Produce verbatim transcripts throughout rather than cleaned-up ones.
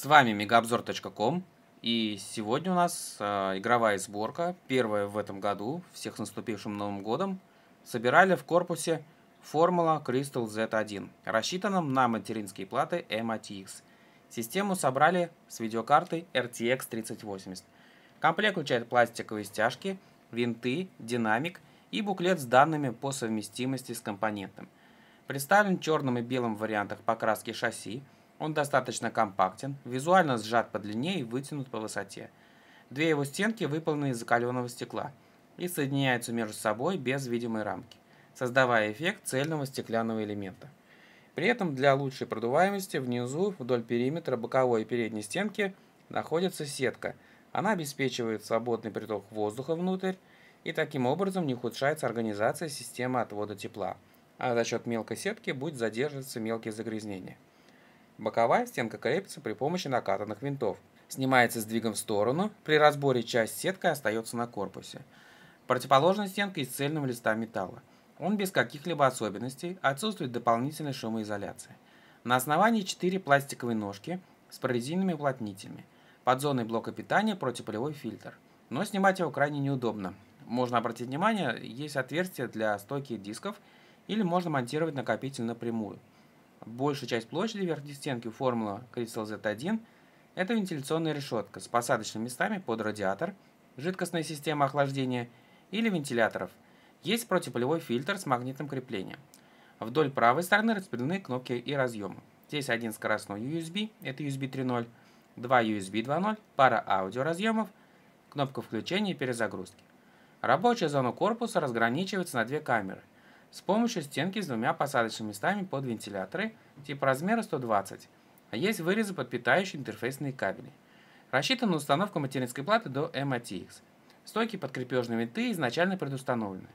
С вами мегаобзор точка ком, и сегодня у нас э, игровая сборка, первая в этом году, всех с наступившим Новым годом. Собирали в корпусе Formula Crystal зет один, рассчитанном на материнские платы эм а тэ икс. Систему собрали с видеокартой эр тэ икс тридцать восемьдесят. Комплект включает пластиковые стяжки, винты, динамик и буклет с данными по совместимости с компонентом. Представлен в черном и белом вариантах покраски шасси. Он достаточно компактен, визуально сжат по длине и вытянут по высоте. Две его стенки выполнены из закаленного стекла и соединяются между собой без видимой рамки, создавая эффект цельного стеклянного элемента. При этом для лучшей продуваемости внизу вдоль периметра боковой и передней стенки находится сетка. Она обеспечивает свободный приток воздуха внутрь и таким образом не ухудшается организация системы отвода тепла, а за счет мелкой сетки будет задерживаться мелкие загрязнения. Боковая стенка крепится при помощи накатанных винтов. Снимается сдвигом в сторону, при разборе часть сетки остается на корпусе. Противоположная стенка из цельного листа металла. Он без каких-либо особенностей, отсутствует дополнительной шумоизоляции. На основании четыре пластиковые ножки с прорезиненными уплотнителями. Под зоной блока питания противопылевой фильтр. Но снимать его крайне неудобно. Можно обратить внимание, есть отверстие для стойки дисков или можно монтировать накопитель напрямую. Большая часть площади верхней стенки Formula Crystal зет один – это вентиляционная решетка с посадочными местами под радиатор, жидкостная система охлаждения или вентиляторов. Есть противопылевой фильтр с магнитным креплением. Вдоль правой стороны распределены кнопки и разъемы. Здесь один скоростной ю эс би, это ю эс би три точка ноль, два ю эс би два точка ноль, пара аудиоразъемов, кнопка включения и перезагрузки. Рабочая зона корпуса разграничивается на две камеры с помощью стенки с двумя посадочными местами под вентиляторы типа размера сто двадцать. Есть вырезы под питающие интерфейсные кабели. Рассчитана установка материнской платы до эм а тэ икс. Стойки под крепежные винты изначально предустановлены.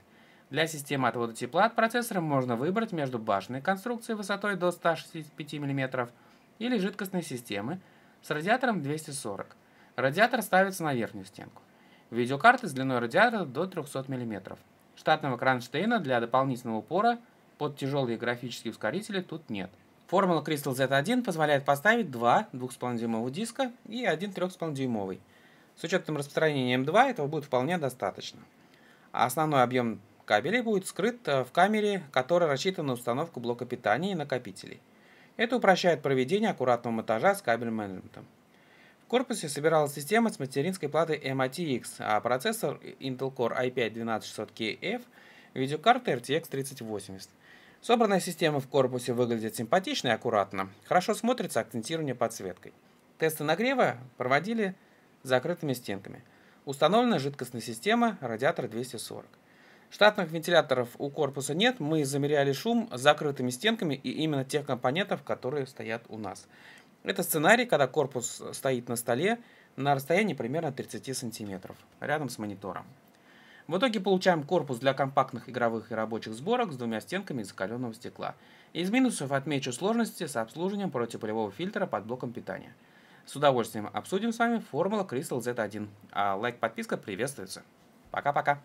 Для системы отвода тепла от процессора можно выбрать между башенной конструкцией высотой до ста шестидесяти пяти миллиметров или жидкостной системы с радиатором двести сорок. Радиатор ставится на верхнюю стенку. Видеокарты с длиной радиатора до трехсот миллиметров. Штатного кронштейна для дополнительного упора под тяжелые графические ускорители тут нет. Formula Crystal зет один позволяет поставить два двух с половиной дюймовых диска и один трёх с половиной дюймовый. С учетом распространения эм два этого будет вполне достаточно. А основной объем кабелей будет скрыт в камере, которая рассчитана на установку блока питания и накопителей. Это упрощает проведение аккуратного монтажа с кабельным менеджментом. В корпусе собиралась система с материнской платой эм а тэ икс, а процессор Intel Core ай пять двенадцать шестьсот кей эф, видеокарта эр тэ икс тридцать восемьдесят. Собранная система в корпусе выглядит симпатично и аккуратно. Хорошо смотрится акцентирование подсветкой. Тесты нагрева проводили с закрытыми стенками. Установлена жидкостная система, радиатор двести сорок. Штатных вентиляторов у корпуса нет, мы замеряли шум с закрытыми стенками и именно тех компонентов, которые стоят у нас. Это сценарий, когда корпус стоит на столе на расстоянии примерно тридцати сантиметров, рядом с монитором. В итоге получаем корпус для компактных игровых и рабочих сборок с двумя стенками из закаленного стекла. Из минусов отмечу сложности с обслуживанием противопылевого фильтра под блоком питания. С удовольствием обсудим с вами Formula Crystal зет один. А лайк, подписка приветствуется. Пока-пока!